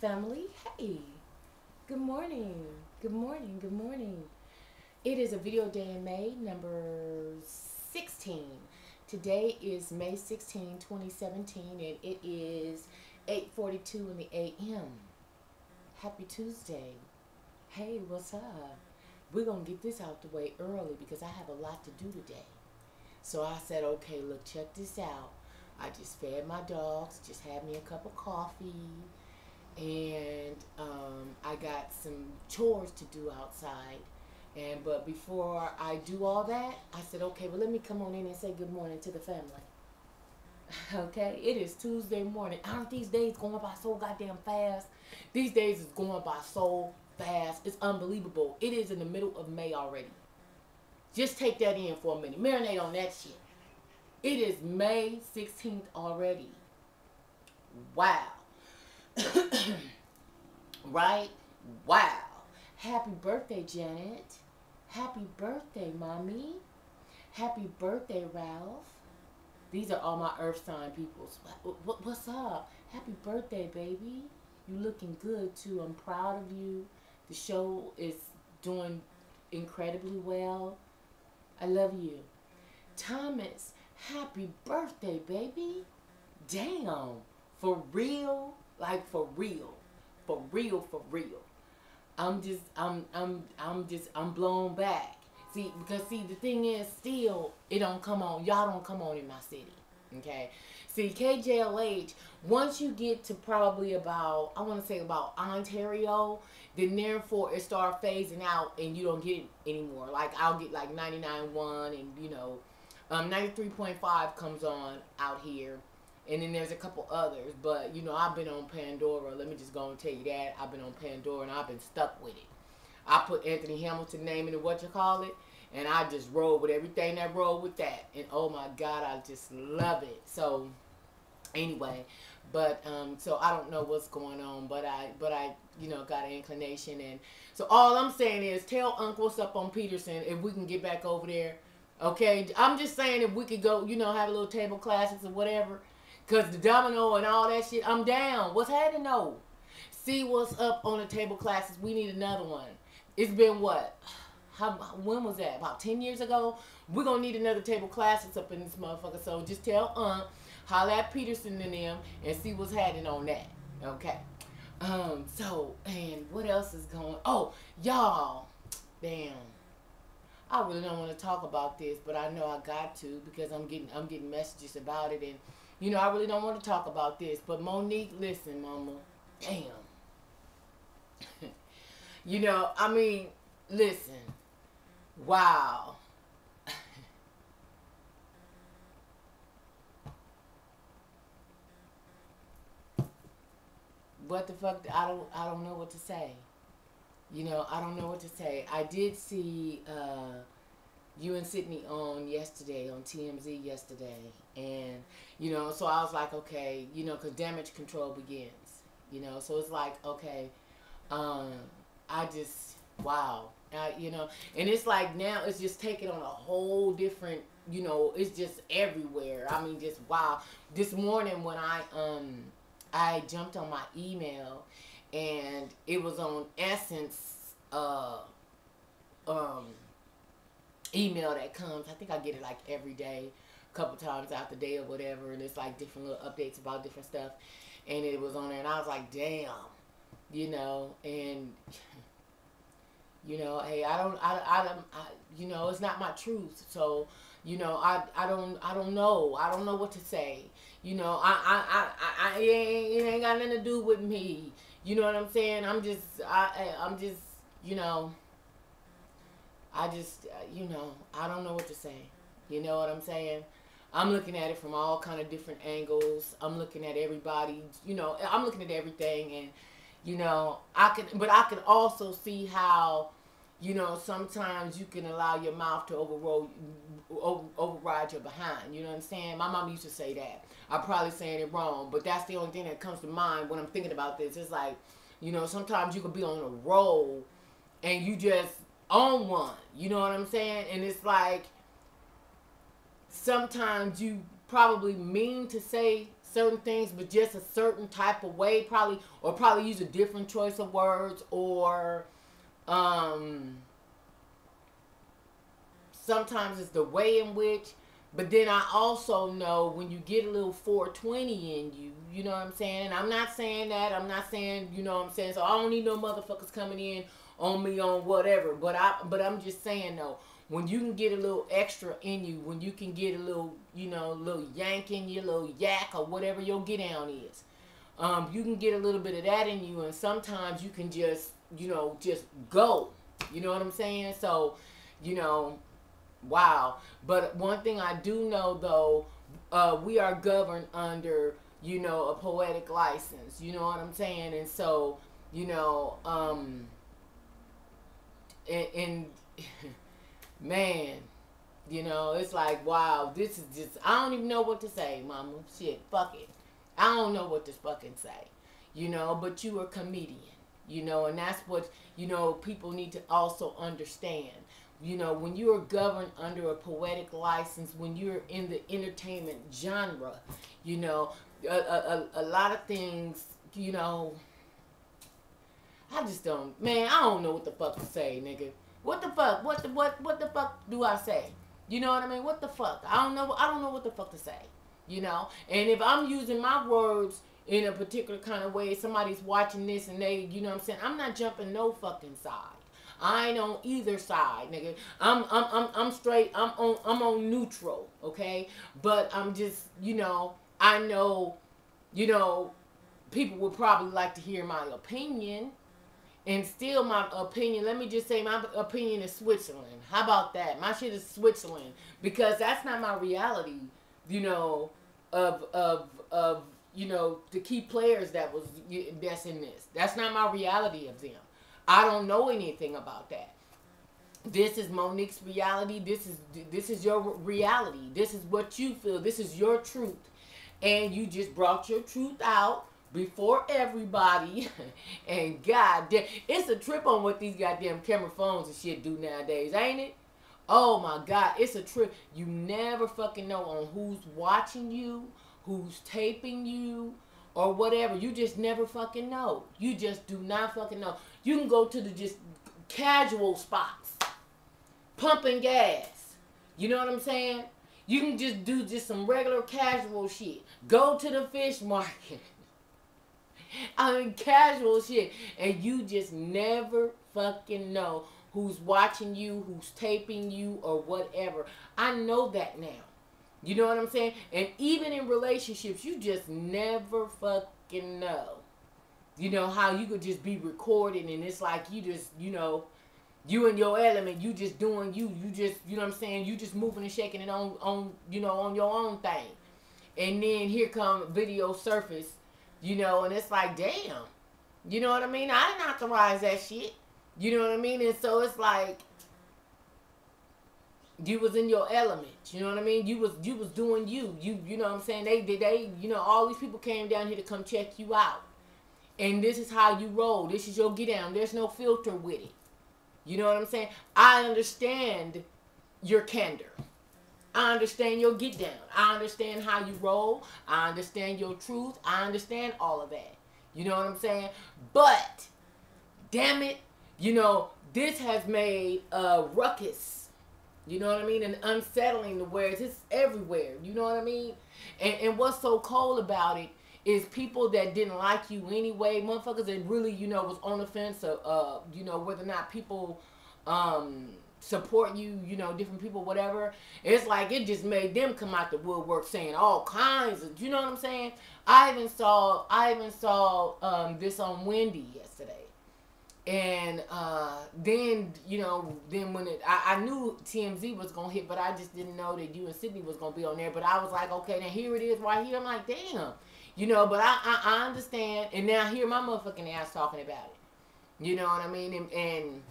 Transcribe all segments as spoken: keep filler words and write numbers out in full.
family. Hey, good morning, good morning, good morning. It is a video day in May, number sixteen. Today is May sixteenth, twenty seventeen, and it is eight forty-two in the a m Happy Tuesday. Hey, what's up? We're going to get this out the way early because I have a lot to do today. So I said, okay, look, check this out. I just fed my dogs, just had me a cup of coffee, and um, I got some chores to do outside. And but before I do all that, I said, okay, well, let me come on in and say good morning to the family. Okay, it is Tuesday morning. Aren't these days going by so goddamn fast? These days is going by so fast. It's unbelievable. It is in the middle of May already. Just take that in for a minute. Marinate on that shit. It is May sixteenth already. Wow. Right? Wow. Happy birthday, Janet. Happy birthday, Mommy. Happy birthday, Ralph. These are all my earth sign peoples. What's up? Happy birthday, baby. You looking good, too. I'm proud of you. The show is doing incredibly well. I love you. Thomas, happy birthday, baby. Damn. For real? Like, for real. For real, for real. I'm just, I'm, I'm, I'm just, I'm blown back. See, because see, the thing is, still, it don't come on, y'all don't come on in my city, okay? See, K J L H, once you get to probably about, I want to say about Ontario, then therefore it start phasing out and you don't get it anymore. Like, I'll get like ninety-nine point one and, you know, um, ninety-three point five comes on out here. And then there's a couple others, but, you know, I've been on Pandora. Let me just go and tell you that. I've been on Pandora, and I've been stuck with it. I put Anthony Hamilton name into what you call it, and I just rolled with everything that rolled with that. And, oh, my God, I just love it. So, anyway, but, um, so I don't know what's going on, but I, but I, you know, got an inclination. And so all I'm saying is tell Uncle what's up on Peterson if we can get back over there. Okay? I'm just saying if we could go, you know, have a little table classes or whatever. Because the domino and all that shit, I'm down. What's happening? No. See what's up on the table classes. We need another one. It's been what? How, when was that? About ten years ago? We're going to need another table classes up in this motherfucker. So just tell Aunt, holla at Peterson and them, and see what's happening on that. Okay. Um. So, and what else is going on? Oh, y'all. Damn. I really don't want to talk about this, but I know I got to because I'm getting, I'm getting messages about it, and you know, I really don't want to talk about this, but Monique, listen, Mama, damn. You know, I mean, listen, wow. What the fuck, I don't, I don't know what to say. You know, I don't know what to say. I did see uh, you and Sydney on yesterday, on T M Z yesterday. And, you know, so I was like, okay, you know, because damage control begins. You know, so it's like, okay, um, I just, wow. I, you know, and it's like now it's just taking on a whole different, you know, it's just everywhere. I mean, just wow. This morning when I, um, I jumped on my email and it was on Essence, uh, um, email that comes. I think I get it like every day, a couple times out the day or whatever, and it's like different little updates about different stuff, and it was on there, and I was like, damn, you know, and, you know, hey, I don't, I, I, I you know, it's not my truth, so, you know, I, I don't, I don't know, I don't know what to say, you know, I, I, I, I, it ain't, it ain't got nothing to do with me, you know what I'm saying, I'm just, I, I'm just, you know, I just, you know, I don't know what to say. You know what I'm saying? I'm looking at it from all kind of different angles. I'm looking at everybody, you know, I'm looking at everything, and, you know, I can, but I can also see how, you know, sometimes you can allow your mouth to overrule, over, override your behind. You know what I'm saying? My mom used to say that. I'm probably saying it wrong, but that's the only thing that comes to mind when I'm thinking about this. It's like, you know, sometimes you can be on a roll and you just own one. You know what I'm saying? And it's like, sometimes you probably mean to say certain things, but just a certain type of way, probably, or probably use a different choice of words, or um, sometimes it's the way in which. But then I also know when you get a little four twenty in you, you know what I'm saying? And I'm not saying that. I'm not saying, you know what I'm saying? So I don't need no motherfuckers coming in on me on whatever. But, I, but I'm just saying, though, when you can get a little extra in you, when you can get a little, you know, a little yank in your little yak or whatever your get down is, um, you can get a little bit of that in you. And sometimes you can just, you know, just go. You know what I'm saying? So, you know... Wow. But one thing I do know, though, uh, we are governed under, you know, a poetic license. You know what I'm saying? And so, you know, um, and, and man, you know, it's like, wow, this is just, I don't even know what to say, mama. Shit, fuck it. I don't know what to fucking say, you know, but you are a comedian, you know, and that's what, you know, people need to also understand. You know, when you are governed under a poetic license, when you're in the entertainment genre, you know, a, a, a lot of things, you know, I just don't, man, I don't know what the fuck to say, nigga. What the fuck? What the, what, what the fuck do I say? You know what I mean? What the fuck? I don't know, I don't know what the fuck to say, you know? And if I'm using my words in a particular kind of way, somebody's watching this and they, you know what I'm saying? I'm not jumping no fucking side. I ain't on either side, nigga. I'm I'm I'm I'm straight. I'm on I'm on neutral, okay? But I'm just, you know, I know, you know, people would probably like to hear my opinion. And still my opinion, let me just say my opinion is Switzerland. How about that? My shit is Switzerland, because that's not my reality, you know, of of of, you know, the key players that was that's in this. That's not my reality of them. I don't know anything about that. This is Monique's reality. This is this is your reality. This is what you feel. This is your truth. And you just brought your truth out before everybody. And goddamn, it's a trip on what these goddamn camera phones and shit do nowadays, ain't it? Oh my God, it's a trip. You never fucking know on who's watching you, who's taping you, or whatever. You just never fucking know. You just do not fucking know. You can go to the just casual spots, pumping gas. You know what I'm saying? You can just do just some regular casual shit. Go to the fish market. I mean, casual shit. And you just never fucking know who's watching you, who's taping you, or whatever. I know that now. You know what I'm saying? And even in relationships, you just never fucking know. You know, how you could just be recorded and it's like you just, you know, you in your element, you just doing you, you just, you know what I'm saying, you just moving and shaking it on, on you know, on your own thing. And then here come video surface, you know, and it's like, damn, you know what I mean? I didn't authorize that shit. You know what I mean? And so it's like, you was in your element, you know what I mean? You was you was doing you, you you know what I'm saying? They did they, you know, all these people came down here to come check you out. And this is how you roll. This is your get down. There's no filter with it. You know what I'm saying? I understand your candor. I understand your get down. I understand how you roll. I understand your truth. I understand all of that. You know what I'm saying? But, damn it, you know, this has made a ruckus. You know what I mean? And unsettling the words. It's everywhere. You know what I mean? And, and what's so cold about it is people that didn't like you anyway, motherfuckers that really, you know, was on the fence of, uh, you know, whether or not people um, support you, you know, different people, whatever. It's like it just made them come out the woodwork saying all kinds of, you know what I'm saying? I even saw, I even saw um, this on Wendy yesterday. And uh, then, you know, then when it, I, I knew T M Z was going to hit, but I just didn't know that you and Sydney was going to be on there. But I was like, okay, now here it is right here. I'm like, damn. You know, but I, I, I understand, and now I hear my motherfucking ass talking about it. You know what I mean? And, and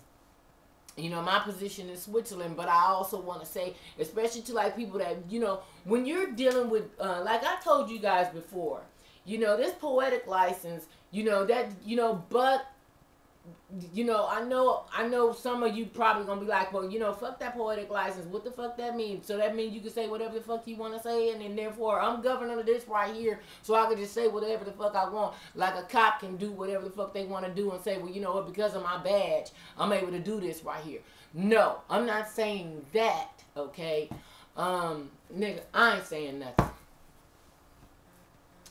you know, my position is Switzerland, but I also want to say, especially to, like, people that, you know, when you're dealing with, uh, like I told you guys before, you know, this poetic license, you know, that, you know, but you know, I know, I know some of you probably gonna be like, well, you know, fuck that poetic license. What the fuck that means? So that means you can say whatever the fuck you want to say, and then therefore I'm governed under this right here, so I can just say whatever the fuck I want. Like a cop can do whatever the fuck they want to do and say, well, you know what, because of my badge, I'm able to do this right here. No, I'm not saying that, okay? Um, nigga, I ain't saying nothing.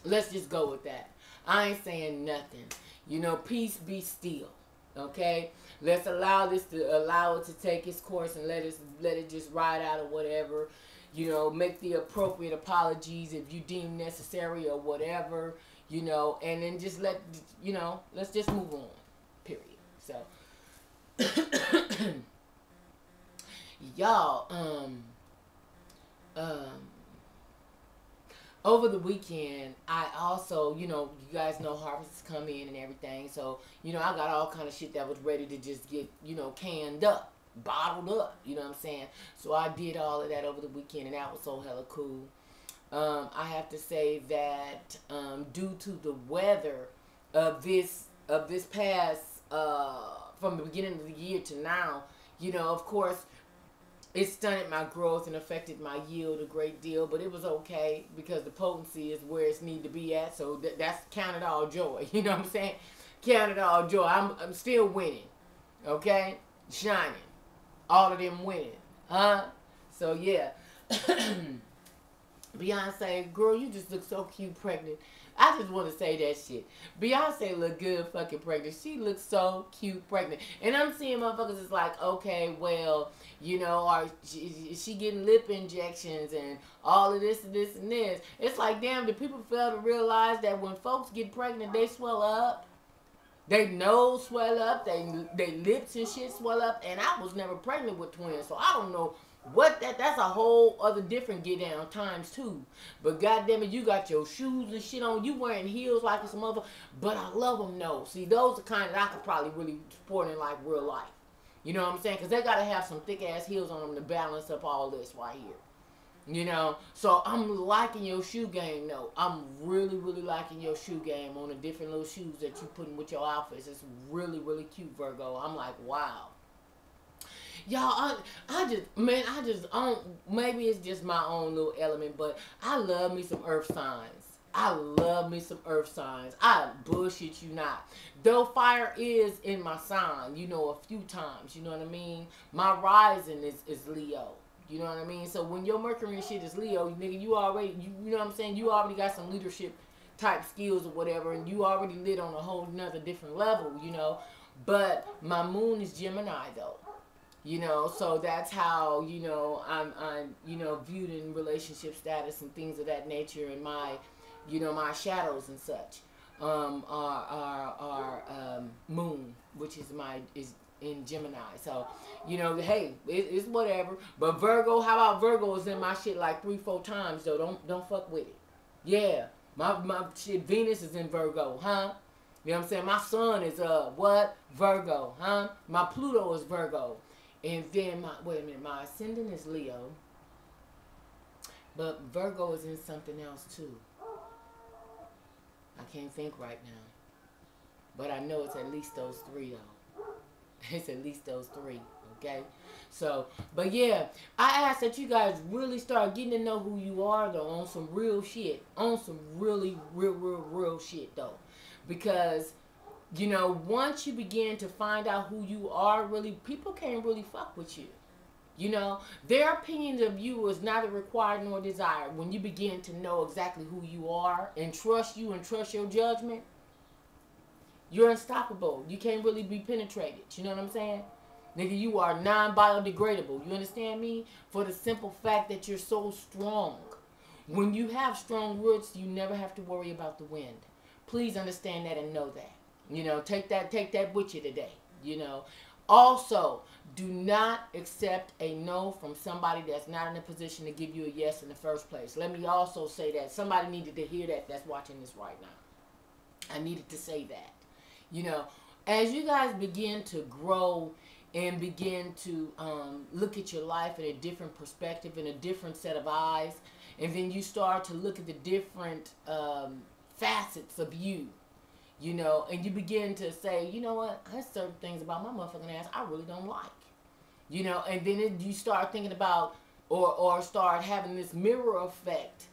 Let's just go with that. I ain't saying nothing. You know, peace be still. Okay, let's allow this to allow it to take its course and let us let it just ride out or whatever. You know, make the appropriate apologies if you deem necessary or whatever. You know, and then just let you know. Let's just move on. Period. So, y'all, um, um. Over the weekend, I also, you know, you guys know harvests come in and everything. So, you know, I got all kind of shit that was ready to just get, you know, canned up, bottled up. You know what I'm saying? So I did all of that over the weekend, and that was so hella cool. Um, I have to say that um, due to the weather of this of this past, uh, from the beginning of the year to now, you know, of course, it stunted my growth and affected my yield a great deal, but it was okay because the potency is where it's need to be at. So th that's counted all joy. You know what I'm saying? Counted all joy. I'm, I'm still winning. Okay? Shining. All of them winning. Huh? So, yeah. Beyonce, girl, you just look so cute pregnant. I just want to say that shit. Beyonce look good fucking pregnant. She looks so cute pregnant. And I'm seeing motherfuckers is like, okay, well, you know, or she, she getting lip injections and all of this and this and this. It's like, damn, do people fail to realize that when folks get pregnant, they swell up? They nose swell up. They, they lips and shit swell up. And I was never pregnant with twins, so I don't know. What that that's a whole other different get down times two. But goddamn it, you got your shoes and shit on. You wearing heels like it's a mother. But I love them though. See, those are kind that I could probably really sport in like real life. You know what I'm saying? Because they got to have some thick ass heels on them to balance up all this right here. You know? So I'm liking your shoe game though. I'm really, really liking your shoe game on the different little shoes that you putting with your outfits. It's really, really cute, Virgo. I'm like, wow. Y'all, I, I just, man, I just, I don't, maybe it's just my own little element, but I love me some earth signs. I love me some earth signs. I bullshit you not. Though fire is in my sign, you know, a few times, you know what I mean? My rising is, is Leo, you know what I mean? So when your Mercury and shit is Leo, nigga, you already, you, you know what I'm saying? You already got some leadership type skills or whatever, and you already lit on a whole nother different level, you know? But my moon is Gemini, though. You know, so that's how, you know, I'm, I'm, you know, viewed in relationship status and things of that nature, and my, you know, my shadows and such, um, are, are, are, um, moon, which is my, is in Gemini. So, you know, hey, it, it's whatever. But Virgo, how about Virgo is in my shit like three, four times though. Don't, don't fuck with it. Yeah. My, my shit, Venus is in Virgo, huh? You know what I'm saying? My sun is, uh, what? Virgo, huh? My Pluto is Virgo. And then, my, wait a minute, my ascendant is Leo, but Virgo is in something else too. I can't think right now, but I know it's at least those three though. It's at least those three, okay? So, but yeah, I ask that you guys really start getting to know who you are though, on some real shit, on some really real, real, real shit though, because you know, once you begin to find out who you are, really, people can't really fuck with you. You know, their opinions of you is neither required nor desired. When you begin to know exactly who you are and trust you and trust your judgment, you're unstoppable. You can't really be penetrated. You know what I'm saying? Nigga, you are non-biodegradable. You understand me? For the simple fact that you're so strong. When you have strong roots, you never have to worry about the wind. Please understand that and know that. You know, take that, take that with you today, you know. Also, do not accept a no from somebody that's not in a position to give you a yes in the first place. Let me also say that. Somebody needed to hear that that's watching this right now. I needed to say that. You know, as you guys begin to grow and begin to um, look at your life in a different perspective, in a different set of eyes, and then you start to look at the different um, facets of you, you know, and you begin to say, you know what, there's certain things about my motherfucking ass I really don't like, you know, and then it, you start thinking about or, or start having this mirror effect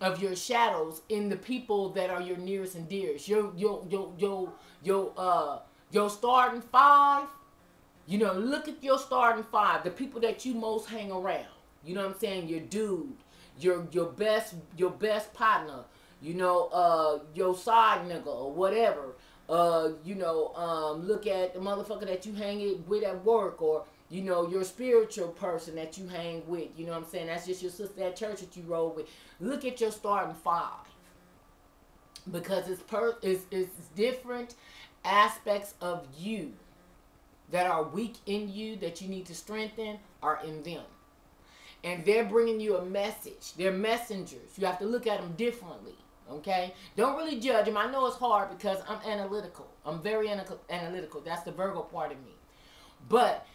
of your shadows in the people that are your nearest and dearest. Your, your, your, your, your, uh, your starting five, you know, look at your starting five, the people that you most hang around. You know what I'm saying? Your dude, your, your best, your best partner, you know, uh, your side nigga or whatever, uh, you know, um, look at the motherfucker that you hang it with at work, or, you know, your spiritual person that you hang with, you know what I'm saying? That's just your sister at church that you roll with. Look at your starting five, because it's, per it's, it's different aspects of you that are weak in you that you need to strengthen are in them. And they're bringing you a message. They're messengers. You have to look at them differently, okay? Don't really judge them. I know it's hard because I'm analytical. I'm very analytical. That's the Virgo part of me. But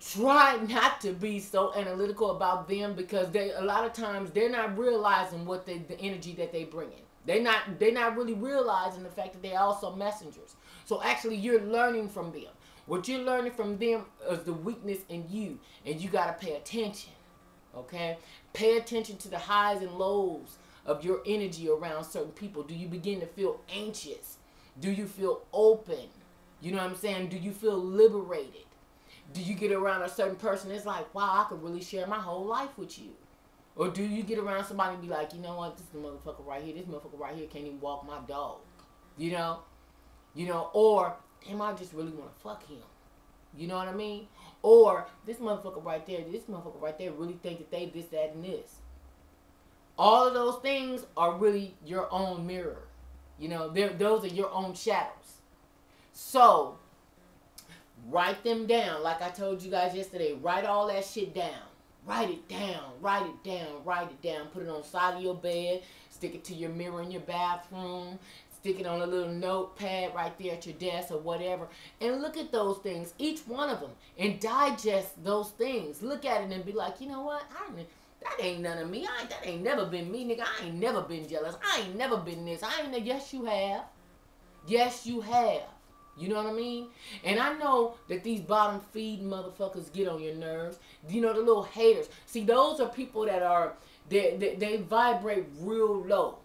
try not to be so analytical about them, because they a lot of times they're not realizing what they, the energy that they bring in. They're not, they're not really realizing the fact that they're also messengers. So actually you're learning from them. What you're learning from them is the weakness in you, and you got to pay attention. Okay, pay attention to the highs and lows of your energy around certain people. Do you begin to feel anxious? Do you feel open? You know what I'm saying? Do you feel liberated? Do you get around a certain person? It's like, wow, I could really share my whole life with you. Or do you get around somebody and be like, you know what? This motherfucker right here, this motherfucker right here can't even walk my dog. You know? You know, or, damn, I just really want to fuck him. You know what I mean? Or, this motherfucker right there, this motherfucker right there really think that they this, that, and this. All of those things are really your own mirror. You know, those are your own shadows. So, write them down. Like I told you guys yesterday, write all that shit down. Write it down. Write it down. Write it down. Put it on the side of your bed. Stick it to your mirror in your bathroom. Stick it on a little notepad right there at your desk or whatever. And look at those things, each one of them, and digest those things. Look at it and be like, you know what? I didn't, that ain't none of me. I ain't, that ain't never been me, nigga. I ain't never been jealous. I ain't never been this. I ain't, yes, you have. Yes, you have. You know what I mean? And I know that these bottom feed motherfuckers get on your nerves. You know, the little haters. See, those are people that are, they, they, they vibrate real low.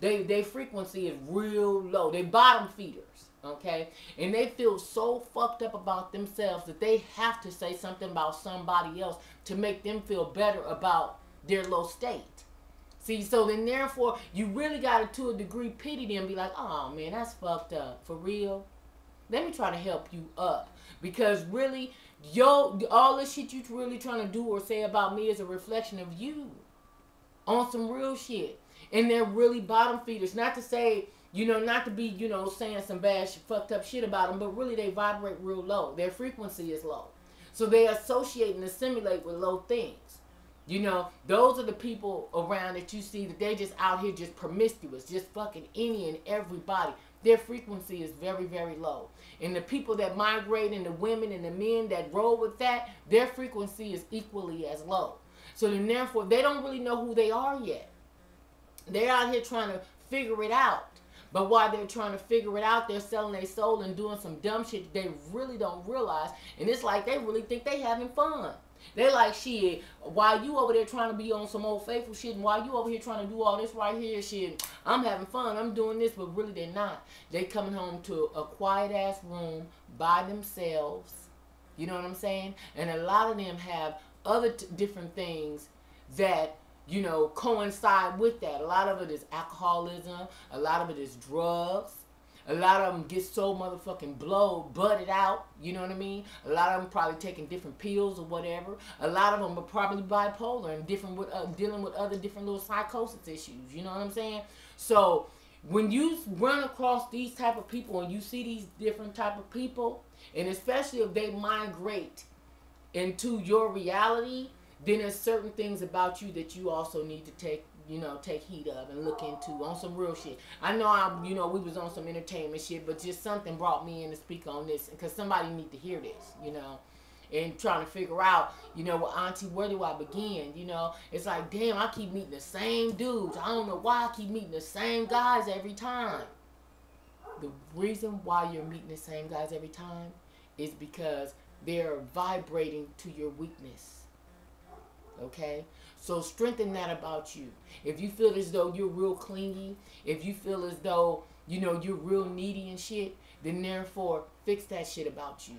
They, their frequency is real low. They bottom feeders, okay? And they feel so fucked up about themselves that they have to say something about somebody else to make them feel better about their low state. See, so then therefore, you really got to, to a degree, pity them and be like, oh, man, that's fucked up. For real? Let me try to help you up. Because really, yo, all this shit you really trying to do or say about me is a reflection of you on some real shit. And they're really bottom feeders. Not to say, you know, not to be, you know, saying some bad, fucked up shit about them, but really they vibrate real low. Their frequency is low. So they associate and assimilate with low things. You know, those are the people around that you see that they just out here just promiscuous, just fucking any and everybody. Their frequency is very, very low. And the people that migrate and the women and the men that roll with that, their frequency is equally as low. So then therefore, they don't really know who they are yet. They're out here trying to figure it out. But while they're trying to figure it out, they're selling their soul and doing some dumb shit that they really don't realize. And it's like they really think they having fun. They like, shit, while you over there trying to be on some Old Faithful shit, and while you over here trying to do all this right here shit, I'm having fun, I'm doing this, but really they're not. They coming home to a quiet-ass room by themselves. You know what I'm saying? And a lot of them have other t different things that, you know, coincide with that. A lot of it is alcoholism. A lot of it is drugs. A lot of them get so motherfucking blowed, butted out. You know what I mean? A lot of them probably taking different pills or whatever. A lot of them are probably bipolar and different with, uh, dealing with other different little psychosis issues. You know what I'm saying? So when you run across these type of people and you see these different type of people, and especially if they migrate into your reality, then there's certain things about you that you also need to take, you know, take heed of and look into on some real shit. I know, I, you know, we was on some entertainment shit, but just something brought me in to speak on this because somebody need to hear this, you know, and trying to figure out, you know, well, Auntie, where do I begin? You know, it's like, damn, I keep meeting the same dudes. I don't know why I keep meeting the same guys every time. the reason why you're meeting the same guys every time is because they're vibrating to your weakness. Okay? So strengthen that about you. If you feel as though you're real clingy, if you feel as though, you know, you're real needy and shit, then therefore fix that shit about you.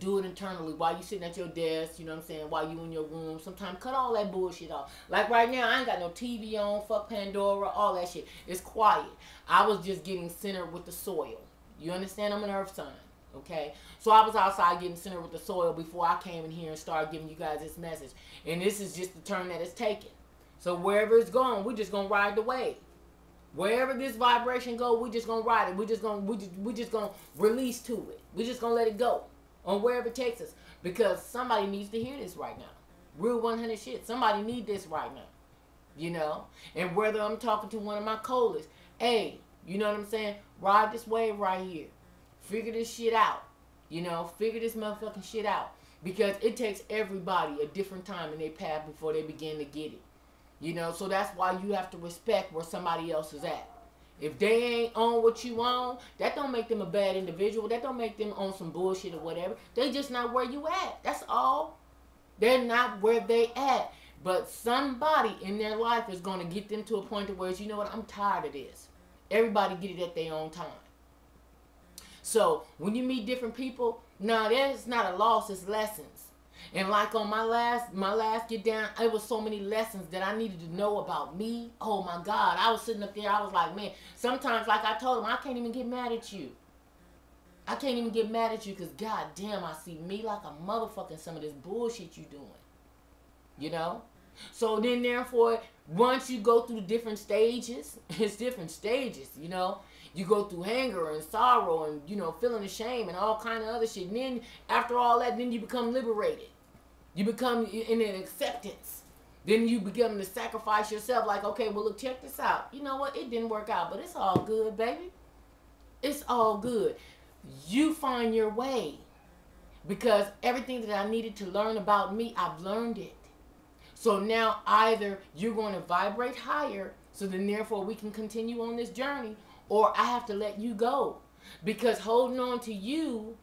Do it internally while you sitting at your desk, you know what I'm saying, while you in your room. Sometimes cut all that bullshit off. Like right now, I ain't got no T V on, fuck Pandora, all that shit. It's quiet. I was just getting centered with the soil. You understand? I'm an earth sign. Okay, so I was outside getting centered with the soil before I came in here and started giving you guys this message. And this is just the turn that it's taken. So wherever it's going, we're just gonna ride the wave. Wherever this vibration go, we're just gonna ride it. We're just gonna we just we just gonna release to it. We're just gonna let it go on wherever it takes us, because somebody needs to hear this right now. Real one hundred shit. Somebody need this right now, you know. And whether I'm talking to one of my coldest, hey, you know what I'm saying? Ride this wave right here. Figure this shit out. You know, figure this motherfucking shit out. Because it takes everybody a different time in their path before they begin to get it. You know, so that's why you have to respect where somebody else is at. If they ain't on what you on, that don't make them a bad individual. That don't make them on some bullshit or whatever. They just not where you at. That's all. They're not where they at. But somebody in their life is going to get them to a point to where it's, you know what, I'm tired of this. Everybody get it at their own time. So when you meet different people, nah, that's not a loss, it's lessons. And like on my last my last get down, it was so many lessons that I needed to know about me. Oh my God, I was sitting up there, I was like, man, sometimes like I told him, I can't even get mad at you. I can't even get mad at you because God damn, I see me like a motherfucking some of this bullshit you doing. You know? So then therefore, once you go through different stages, it's different stages, you know? You go through anger and sorrow and, you know, feeling ashamed and all kind of other shit. And then, after all that, then you become liberated. You become in an acceptance. Then you begin to sacrifice yourself like, okay, well, look, check this out. You know what? It didn't work out, but it's all good, baby. It's all good. You find your way. Because everything that I needed to learn about me, I've learned it. So now either you're going to vibrate higher, so then therefore we can continue on this journey, or I have to let you go, because holding on to you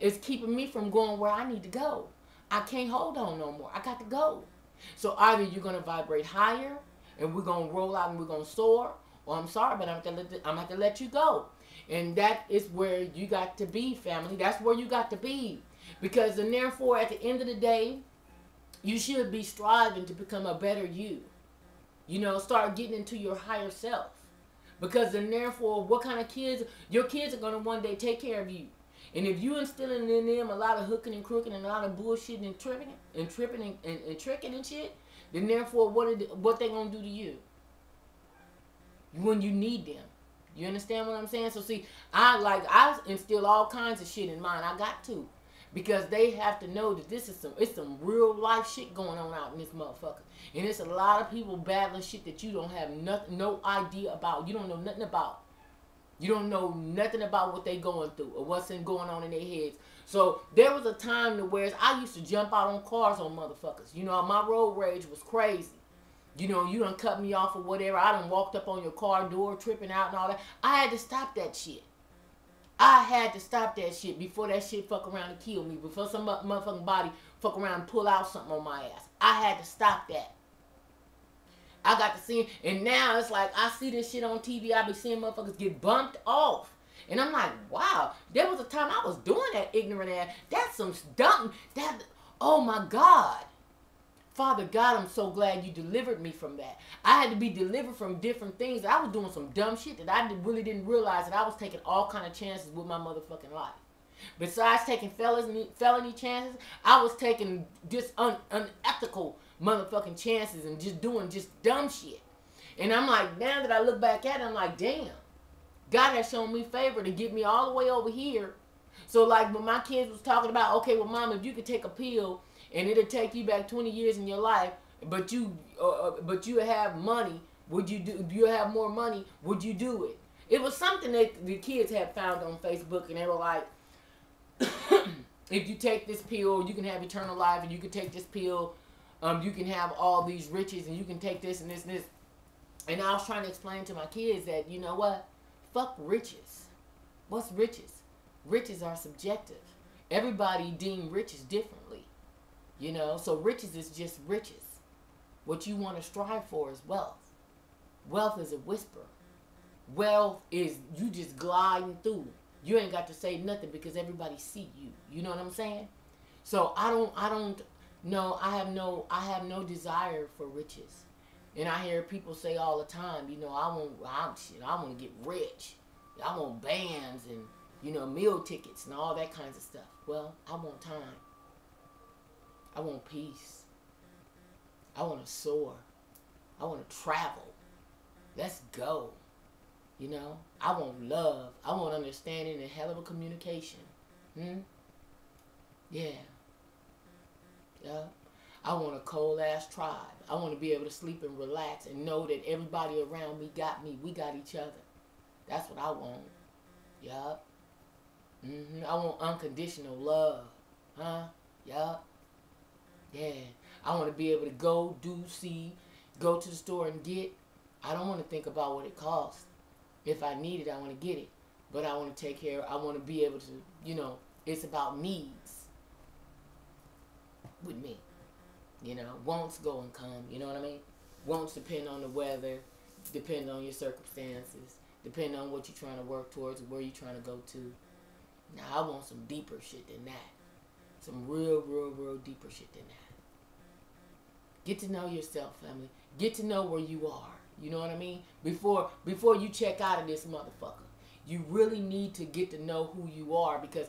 is keeping me from going where I need to go. I can't hold on no more. I got to go. So either you're going to vibrate higher and we're going to roll out and we're going to soar, or I'm sorry, but I'm going to have to let you go. And that is where you got to be, family. That's where you got to be. Because and therefore, at the end of the day, you should be striving to become a better you. You know, start getting into your higher self. Because then therefore, what kind of kids, your kids are going to one day take care of you. And if you instilling in them a lot of hooking and crooking and a lot of bullshitting and tripping and tripping and, and, and tricking and shit, then therefore, what are they, what they going to do to you when you need them? You understand what I'm saying? So see, I like, I instill all kinds of shit in mine. I got to. Because they have to know that this is some, it's some real life shit going on out in this motherfucker. And it's a lot of people battling shit that you don't have nothing, no idea about. You don't know nothing about. You don't know nothing about what they going through or what's going on in their heads. So there was a time to where I used to jump out on cars on motherfuckers. You know, my road rage was crazy. You know, you done cut me off or whatever. I done walked up on your car door tripping out and all that. I had to stop that shit. I had to stop that shit before that shit fuck around and kill me. Before some motherfucking body fuck around and pull out something on my ass. I had to stop that. I got to see, and now it's like I see this shit on T V. I be seeing motherfuckers get bumped off. And I'm like, wow, there was a time I was doing that ignorant ass. That's some dumb, that, oh my God. Father God, I'm so glad you delivered me from that. I had to be delivered from different things. I was doing some dumb shit that I really didn't realize, that I was taking all kind of chances with my motherfucking life. Besides taking felony, felony chances, I was taking just un, unethical motherfucking chances and just doing just dumb shit. And I'm like, now that I look back at it, I'm like, damn. God has shown me favor to get me all the way over here. So like when my kids was talking about, okay, well, Mom, if you could take a pill, and it'll take you back twenty years in your life, but you, uh, but you have money. Would you do? You have more money. Would you do it? It was something that the kids had found on Facebook, and they were like, "If you take this pill, you can have eternal life, and you can take this pill, um, you can have all these riches, and you can take this and this and this." And I was trying to explain to my kids that, you know what, Fuck riches. What's riches? Riches are subjective. Everybody deem riches differently. You know, so riches is just riches. What you want to strive for is wealth. Wealth is a whisper. Wealth is you just gliding through. You ain't got to say nothing because everybody see you. You know what I'm saying? So I don't, I don't, no, I have no, I have no desire for riches. And I hear people say all the time, you know, I want, I'm shit, I want to get rich. I want bands and, you know, meal tickets and all that kinds of stuff. Well, I want time. I want peace. I want to soar. I want to travel. Let's go. You know, I want love. I want understanding and hell of a communication. Hmm? Yeah. Yeah. I want a cold-ass tribe. I want to be able to sleep and relax and know that everybody around me got me. We got each other. That's what I want. Yup. Mm-hmm. I want unconditional love. Huh? Yup. Yeah. I want to be able to go, do, see, go to the store and get. I don't want to think about what it costs. If I need it, I want to get it. But I want to take care. I want to be able to, you know, it's about needs with me. You know, wants go and come, you know what I mean? Wants depend on the weather, depend on your circumstances, depend on what you're trying to work towards, where you're trying to go to. Now, I want some deeper shit than that. Some real, real, real deeper shit than that. Get to know yourself, family. Get to know where you are, you know what I mean? Before, before you check out of this motherfucker, you really need to get to know who you are because...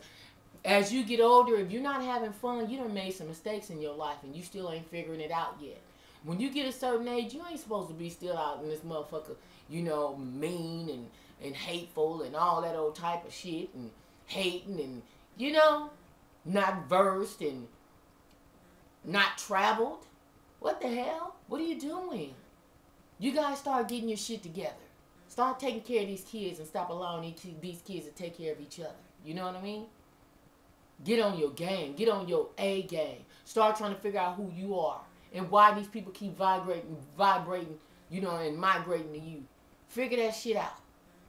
as you get older, if you're not having fun, you done made some mistakes in your life and you still ain't figuring it out yet. When you get a certain age, you ain't supposed to be still out in this motherfucker, you know, mean and, and hateful and all that old type of shit and hating and, you know, not versed and not traveled. What the hell? What are you doing? You guys start getting your shit together. Start taking care of these kids and stop allowing these kids to take care of each other. You know what I mean? Get on your game. Get on your A game. Start trying to figure out who you are and why these people keep vibrating, vibrating, you know, and migrating to you. Figure that shit out.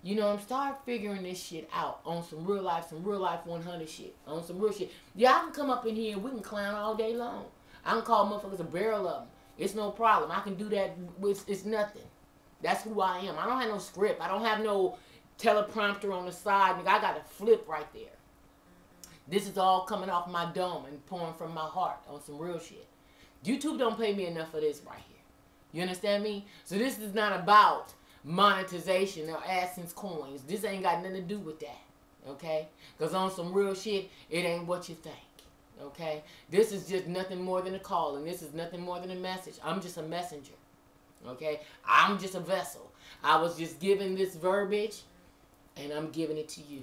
You know, start figuring this shit out on some real life, some real life one hundred shit, on some real shit. Yeah, I can come up in here and we can clown all day long. I can call motherfuckers a barrel of them. It's no problem. I can do that. It's, it's nothing. That's who I am. I don't have no script. I don't have no teleprompter on the side. Nigga, I got to flip right there. This is all coming off my dome and pouring from my heart on some real shit. YouTube don't pay me enough for this right here. You understand me? So this is not about monetization or AdSense coins. This ain't got nothing to do with that. Okay? Because on some real shit, it ain't what you think. Okay? This is just nothing more than a call and this is nothing more than a message. I'm just a messenger. Okay? I'm just a vessel. I was just given this verbiage and I'm giving it to you.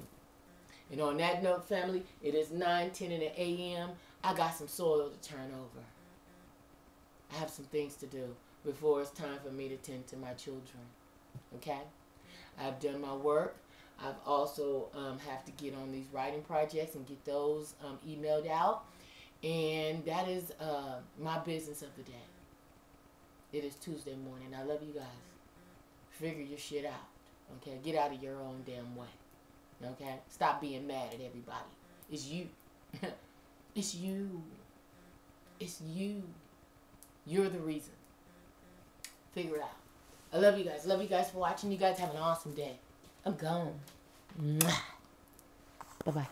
And on that note, family, it is nine ten in the a m I got some soil to turn over. I have some things to do before it's time for me to tend to my children. Okay? I've done my work. I've also um, have to get on these writing projects and get those um, emailed out. And that is uh, my business of the day. It is Tuesday morning. I love you guys. Figure your shit out. Okay? Get out of your own damn way. Okay? Stop being mad at everybody. It's you. It's you. It's you. You're the reason. Figure it out. I love you guys. Love you guys for watching. You guys have an awesome day. I'm gone. Mwah. Bye-bye.